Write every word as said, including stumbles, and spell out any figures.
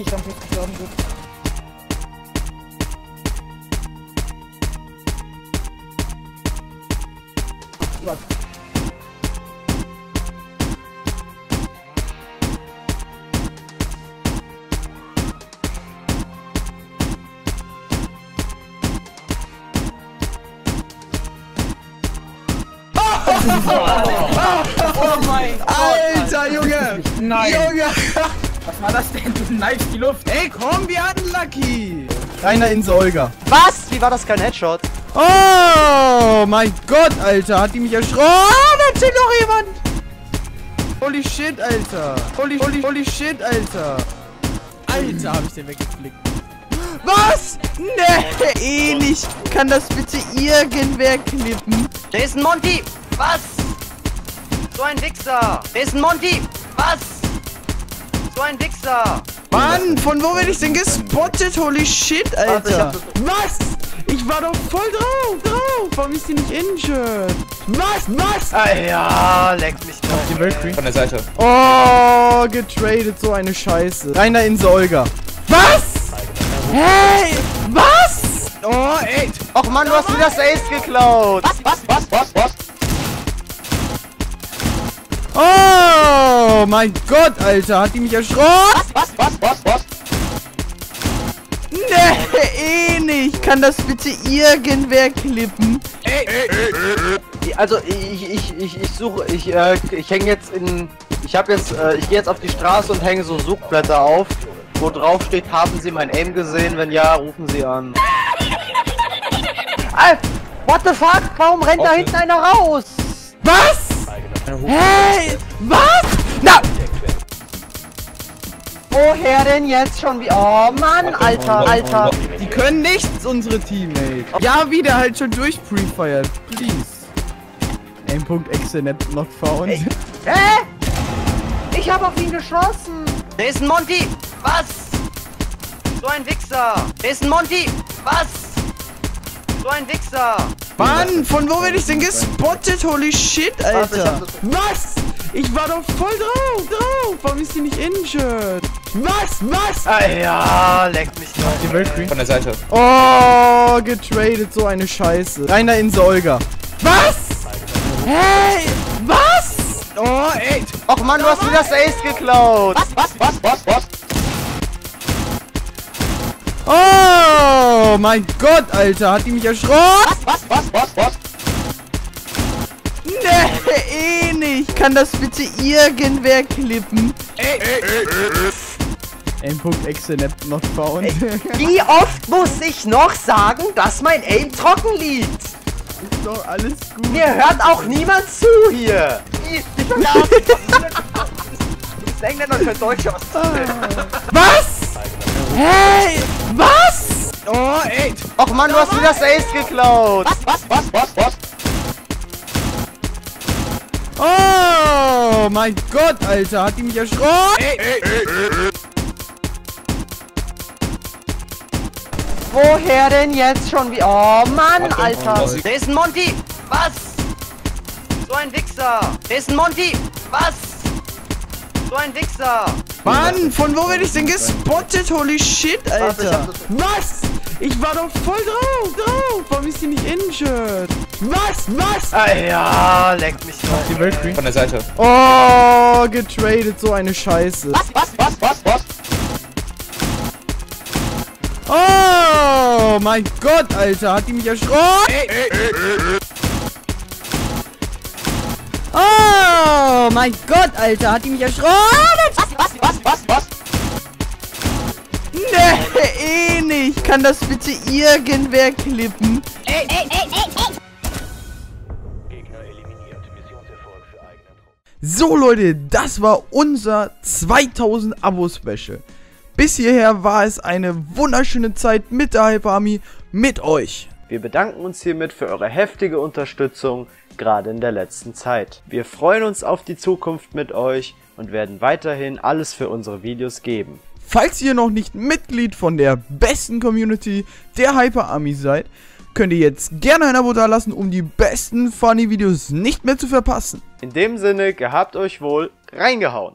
nicht am Tisch gestorben bin. Was? Oh mein Gott! Alter, Junge! Nein! Junge! Was war das denn? Du kneifst die Luft! Ey, komm, wir hatten Lucky! Reiner Insel Olga. Was? Wie war das kein Headshot? Oh mein Gott, Alter! Hat die mich erschrocken? Oh, da zieht noch jemand! Holy shit, Alter! Holy, holy, holy shit, Alter! Alter, hab ich den weggeflickt. Was? Nee, eh nicht! Kann das bitte irgendwer knippen? Jason Monty! Was? So ein Wichser! Wer ist ein Monty? Was? So ein Wichser! Mann, von wo bin ich denn gespottet? Holy shit, Alter! Was? Ich war doch voll drauf! Drauf! Warum ist die nicht injured? Was? Was? Ah ja, leck mich doch! Von der Seite. Oh, getradet, so eine Scheiße. Reiner Insel Olga. Was? Hey! Was? Oh, ey! Och Mann, du hast mir das Ace geklaut! Was? Was? Was? Was? Was? Oh mein Gott, Alter, hat die mich erschrocken? Was, was, was, was, was? Nee, eh nicht. Kann das bitte irgendwer klippen? Ey, ey, ey, ey. Also, ich, ich, ich, ich suche, ich, äh, ich hänge jetzt in, ich hab jetzt, äh, ich gehe jetzt auf die Straße und hänge so Suchblätter auf, wo drauf steht, haben Sie mein Aim gesehen? Wenn ja, rufen Sie an. Alter, what the fuck? Warum rennt da hinten einer raus? Was? Hey! Was? Na! Woher denn jetzt schon wie? Oh Mann, Alter, Alter! Die können nichts, unsere Teammates! Ja, wieder halt schon durch Prefire, please! Aim.exe net not found. Hä? Hey. Ich hab auf ihn geschossen! Der ist ein Monty! Was? So ein Wichser! Der ist ein Monty! Was? So ein Wichser! Mann, von wo bin ich denn gespottet? Holy shit, Alter! Was? Ich war doch voll drauf! Drauf! Warum ist die nicht injured? Was? Was? Ah ja, leck mich doch! Von der Seite. Oh, getradet, so eine Scheiße. Reiner Insel Olga. Was? Hey! Was? Oh, ey! Och Mann, du hast mir das Ace geklaut! Was? Was? Was? Was? Was? Oh mein Gott, Alter, hat die mich erschrocken? Was, was, was, was, was? Nee, eh nicht. Kann das bitte irgendwer klippen? Ey, ey, ey, ey. Aim.exe not found. Wie oft muss ich noch sagen, dass mein Aim trocken liegt? Ist doch alles gut. Mir hört auch niemand zu hier. Ist Engländer für Deutsche aus. Was? Hey! Was? Oh, ey! Och Mann, du hast mir das Ace geklaut! Was? Was? Was? Was? Was? Oh mein Gott, Alter! Hat die mich erschrocken? Ey, ey, ey, ey. Woher denn jetzt schon wie? Oh Mann, Alter! Der ist ein Monty! Was? So ein Wichser! Der ist ein Monty! Was? So ein Wichser! Mann, von wo bin ich denn gespottet? Holy shit, Alter! Was? Ich war doch voll drauf! Drauf! Warum ist die nicht injured? Was? Was? Ah ja, leck mich doch! Von der Seite. Oh, getradet, so eine Scheiße. Was? Was? Was? Was? Was? Oh mein Gott, Alter! Hat die mich erschrocken? Ey, ey, ey, ey. Oh mein Gott, Alter, hat die mich erschrocken? Was, was, was, was, was? Nee, eh nicht. Kann das bitte irgendwer klippen? Ey, ey, ey, ey, ey. Gegner eliminiert. Missionserfolg für eigenen Truppen. So Leute, das war unser zweitausend Abo-Special. Bis hierher war es eine wunderschöne Zeit mit der Hyper Army, mit euch. Wir bedanken uns hiermit für eure heftige Unterstützung, gerade in der letzten Zeit. Wir freuen uns auf die Zukunft mit euch und werden weiterhin alles für unsere Videos geben. Falls ihr noch nicht Mitglied von der besten Community der Hyper Army seid, könnt ihr jetzt gerne ein Abo dalassen, um die besten Funny Videos nicht mehr zu verpassen. In dem Sinne, gehabt euch wohl, reingehauen!